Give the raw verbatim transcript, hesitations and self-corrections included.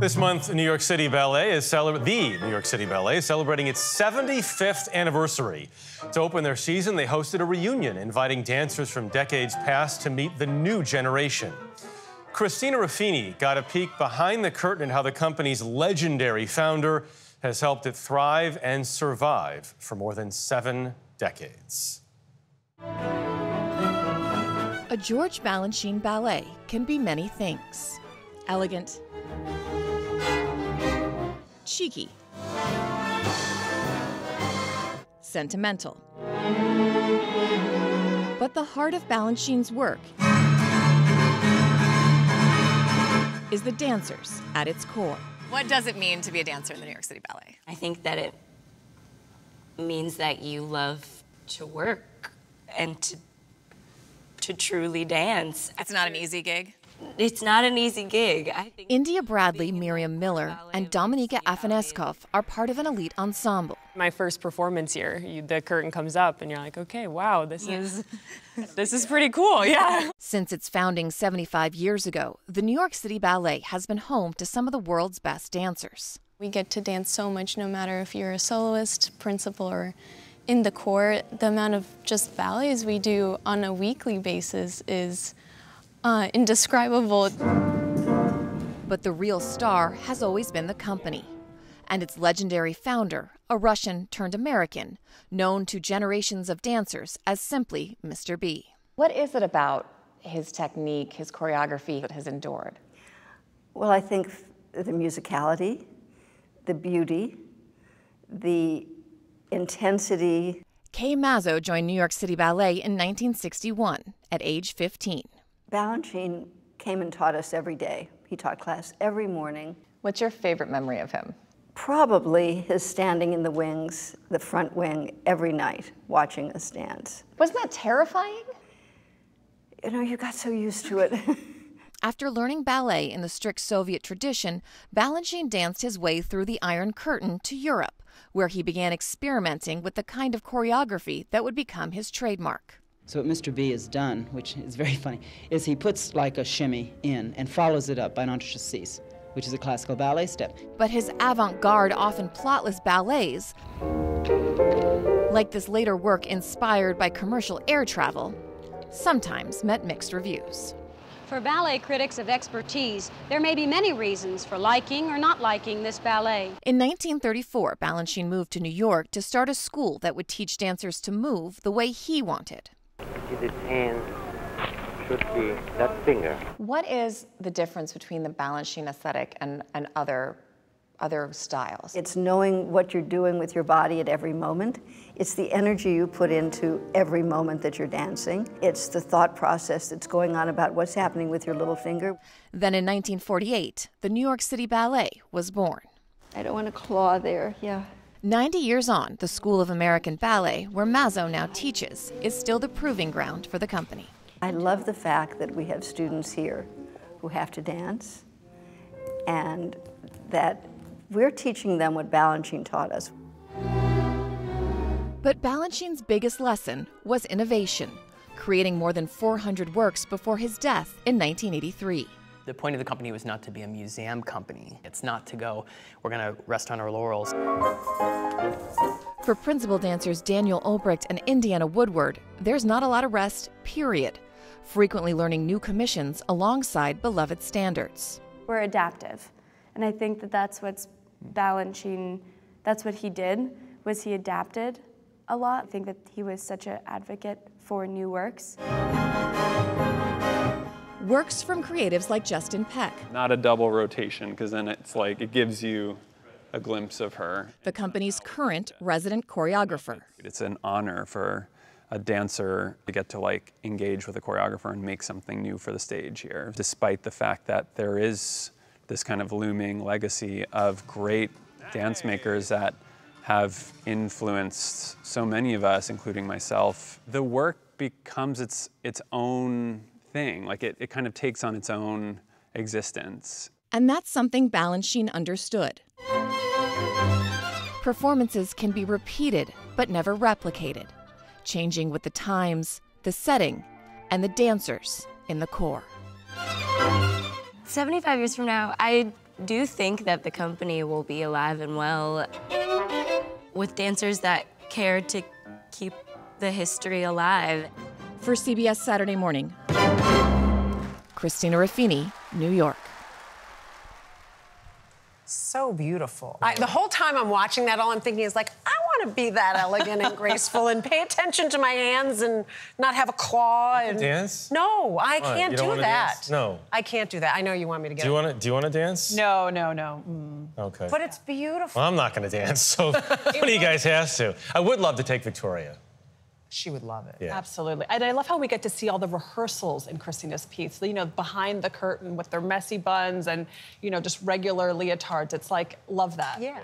This month, New York City Ballet is celebra- the New York City Ballet is celebrating its seventy-fifth anniversary. To open their season, they hosted a reunion, inviting dancers from decades past to meet the new generation. Christina Ruffini got a peek behind the curtain at how the company's legendary founder has helped it thrive and survive for more than seven decades. A George Balanchine ballet can be many things. Elegant, cheeky, sentimental. But the heart of Balanchine's work is the dancers at its core. What does it mean to be a dancer in the New York City Ballet? I think that it means that you love to work and to, to truly dance. It's not an easy gig. It's not an easy gig. I think India Bradley, Miriam Miller, and Dominika Afaneskov are part of an elite ensemble. My first performance here, you, the curtain comes up and you're like, okay, wow, this yeah. is this is pretty cool, yeah. Since its founding seventy-five years ago, the New York City Ballet has been home to some of the world's best dancers. We get to dance so much, no matter if you're a soloist, principal, or in the corps. The amount of just ballets we do on a weekly basis is Uh, indescribable. But the real star has always been the company and its legendary founder, a Russian turned American, known to generations of dancers as simply Mister B. What is it about his technique, his choreography that has endured? Well, I think the musicality, the beauty, the intensity. Kay Mazzo joined New York City Ballet in nineteen sixty-one at age fifteen. Balanchine came and taught us every day. He taught class every morning. What's your favorite memory of him? Probably his standing in the wings, the front wing, every night, watching us dance. Wasn't that terrifying? You know, you got so used to it. After learning ballet in the strict Soviet tradition, Balanchine danced his way through the Iron Curtain to Europe, where he began experimenting with the kind of choreography that would become his trademark. So what Mister B has done, which is very funny, is he puts like a shimmy in and follows it up by an entrecassis, which is a classical ballet step. But his avant-garde, often plotless ballets, like this later work inspired by commercial air travel, sometimes met mixed reviews. For ballet critics of expertise, there may be many reasons for liking or not liking this ballet. In nineteen thirty-four, Balanchine moved to New York to start a school that would teach dancers to move the way he wanted. This hand should be that finger. What is the difference between the Balanchine aesthetic and, and other, other styles? It's knowing what you're doing with your body at every moment. It's the energy you put into every moment that you're dancing. It's the thought process that's going on about what's happening with your little finger. Then in nineteen forty-eight, the New York City Ballet was born. I don't want to claw there, yeah. ninety years on, the School of American Ballet, where Mazzo now teaches, is still the proving ground for the company. I love the fact that we have students here who have to dance and that we're teaching them what Balanchine taught us. But Balanchine's biggest lesson was innovation, creating more than four hundred works before his death in nineteen eighty-three. The point of the company was not to be a museum company. It's not to go, we're going to rest on our laurels. For principal dancers Daniel Ulbricht and Indiana Woodward, there's not a lot of rest, period. Frequently learning new commissions alongside beloved standards. We're adaptive, and I think that that's what's Balanchine, that's what he did, was he adapted a lot. I think that he was such an advocate for new works. Works from creatives like Justin Peck. Not a double rotation, because then it's like, it gives you a glimpse of her. The company's current resident choreographer. It's an honor for a dancer to get to like engage with a choreographer and make something new for the stage here, despite the fact that there is this kind of looming legacy of great dance makers that have influenced so many of us, including myself. The work becomes its, its own thing, like it, it kind of takes on its own existence. And that's something Balanchine understood. Performances can be repeated, but never replicated, changing with the times, the setting, and the dancers in the core. seventy-five years from now, I do think that the company will be alive and well with dancers that care to keep the history alive. For C B S Saturday Morning, Christina Ruffini, New York. So beautiful. I, the whole time I'm watching that, all I'm thinking is like, I want to be that elegant and graceful and pay attention to my hands and not have a claw. You and dance? No, I what, can't do that. Dance? No. I can't do that. I know you want me to get. Do you want to? Do you want to dance? No, no, no. Mm. Okay. But it's beautiful. Well, I'm not going to dance, so one of you guys has to. I would love to take Victoria. She would love it. Yeah. Absolutely. And I love how we get to see all the rehearsals in Christina's piece, you know, behind the curtain with their messy buns and, you know, just regular leotards. It's like, love that. Yeah.